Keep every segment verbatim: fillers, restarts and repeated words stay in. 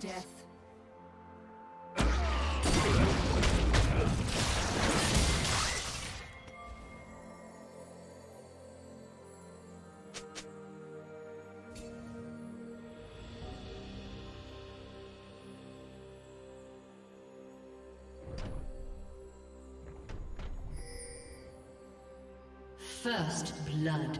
death. First blood.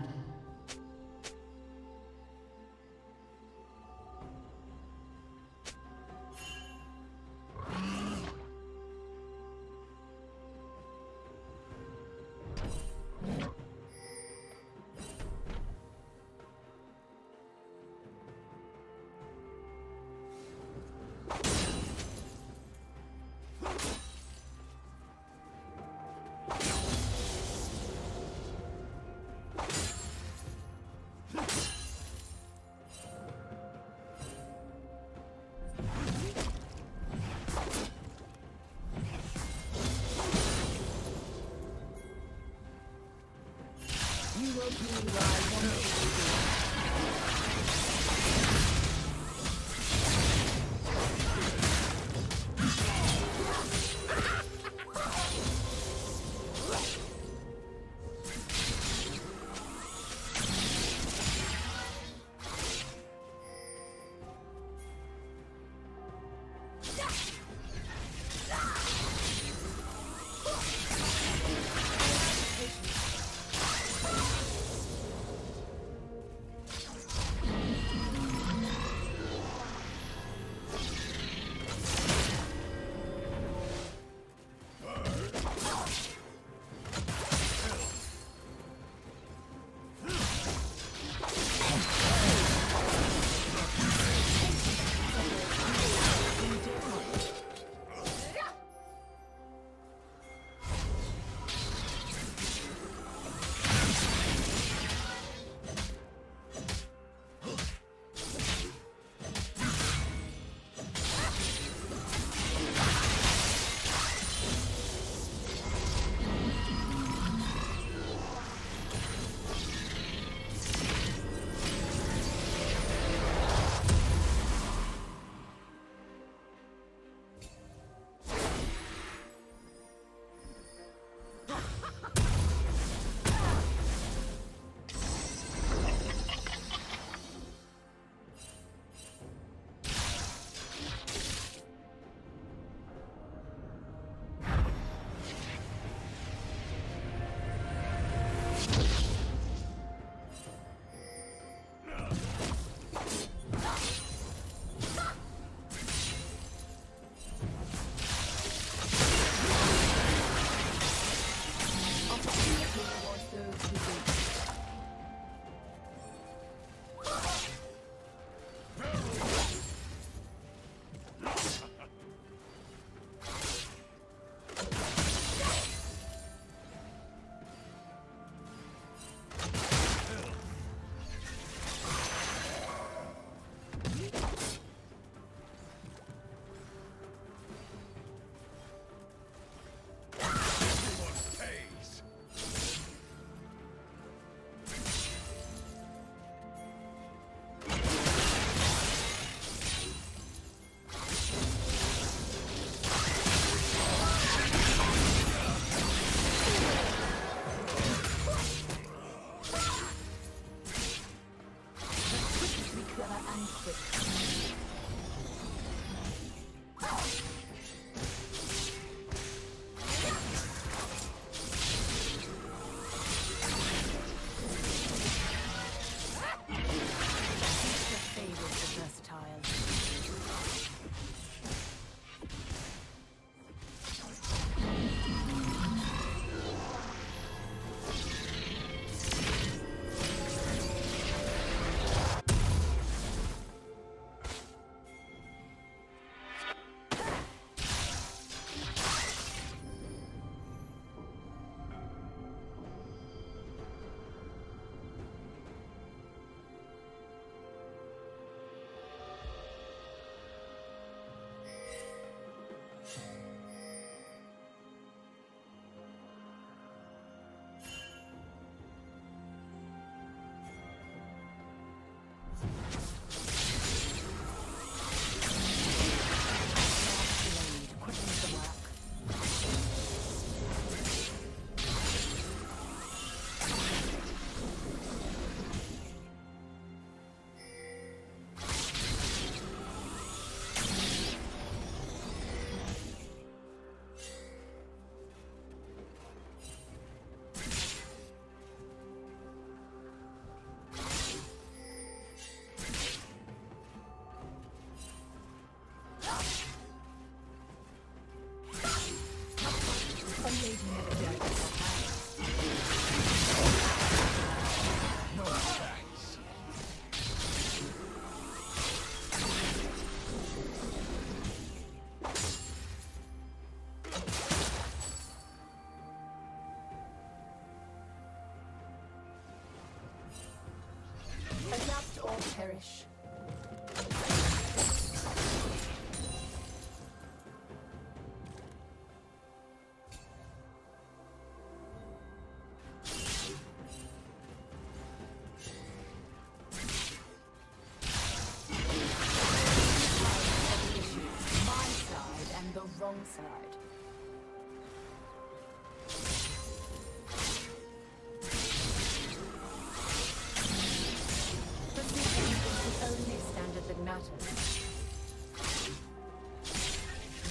Irish.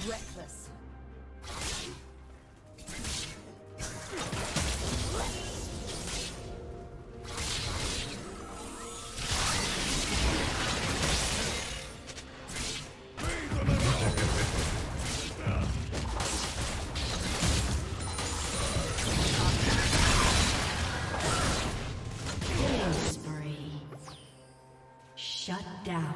Reckless. Shut down.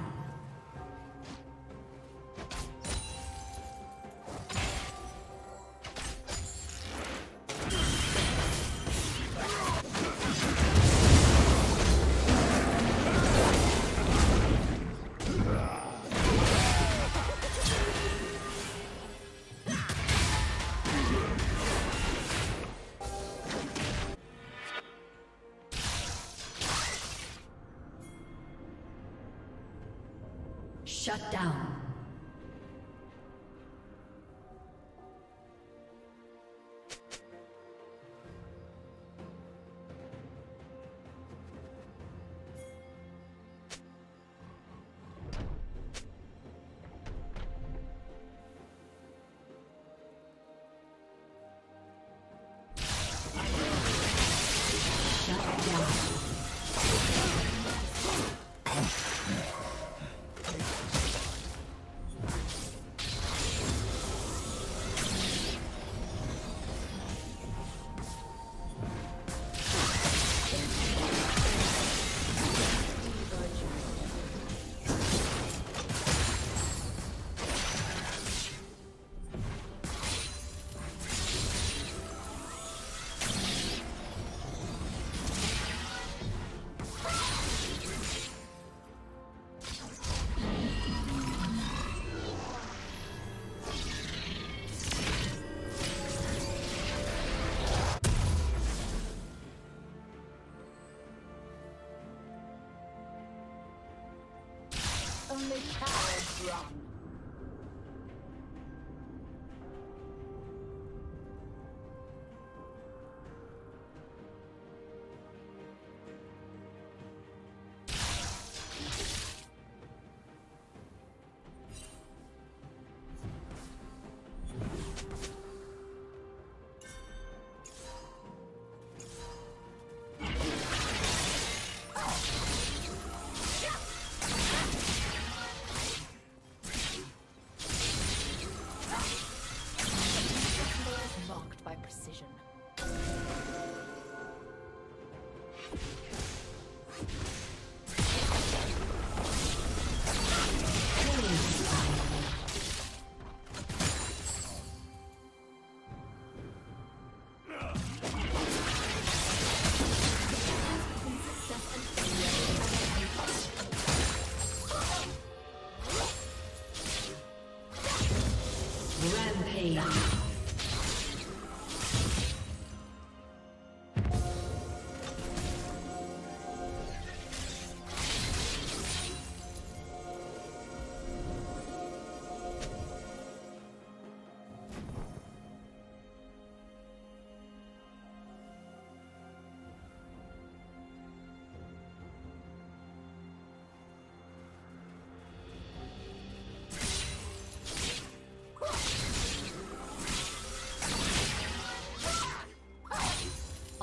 Only cowards run.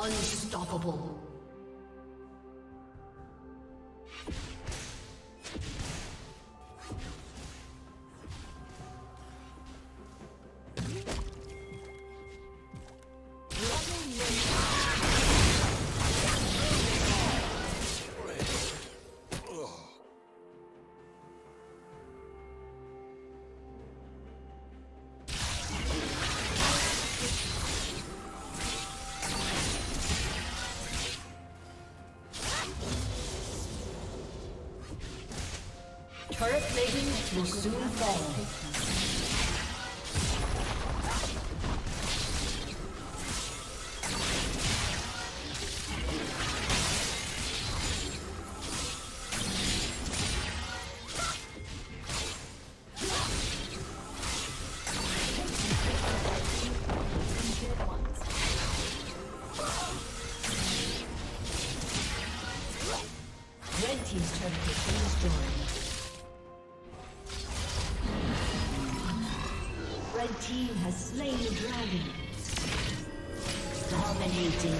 Unstoppable. Turret plating will soon fall. Red team has slain the dragon. Dominating.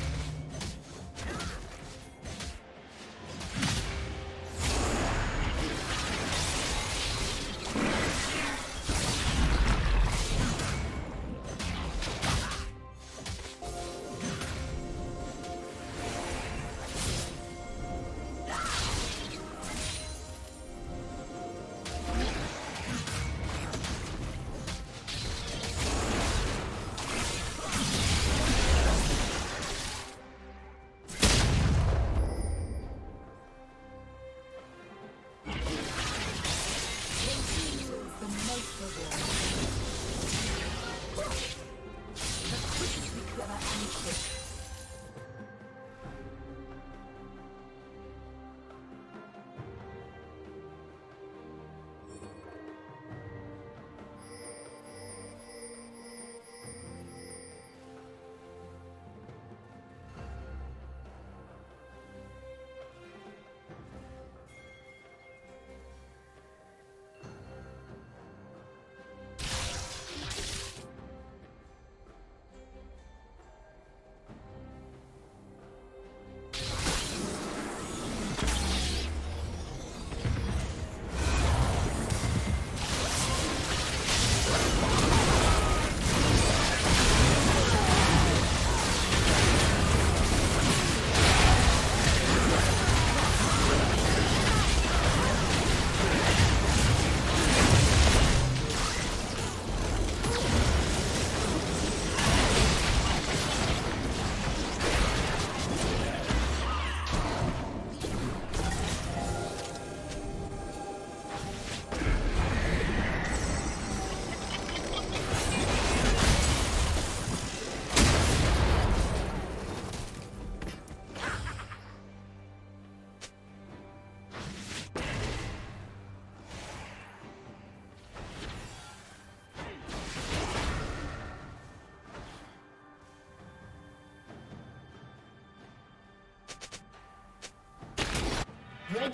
Red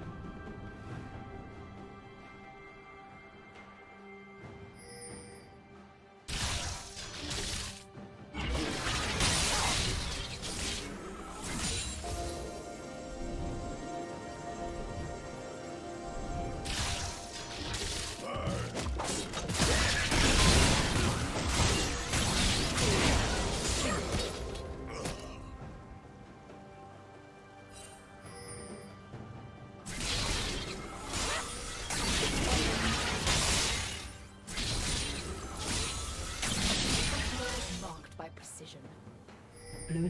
Blue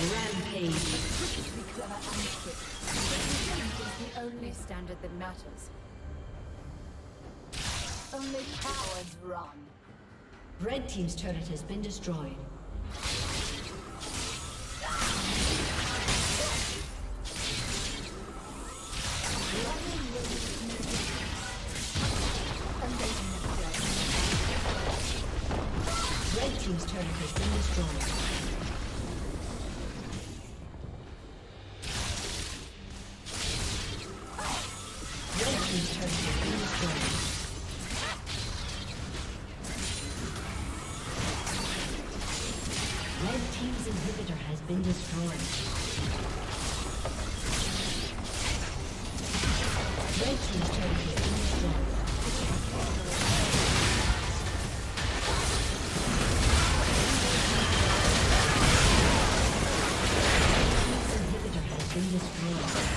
Rampage. Is the only standard that matters. Only cowards run. Red team's turret has been destroyed. Red team's turret has been destroyed. inhibitor has been destroyed. Red team's turret has been destroyed. Red team's inhibitor has been destroyed.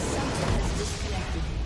summoner has disconnected.